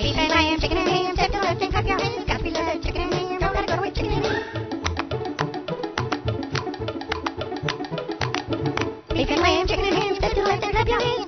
Beef and lamb, chicken and ham, step to the left and clap your hands. Gotta be loved, chicken and ham, don't let it go to waste, chicken and ham. Beef and lamb, chicken and ham, step to the left and clap your hands.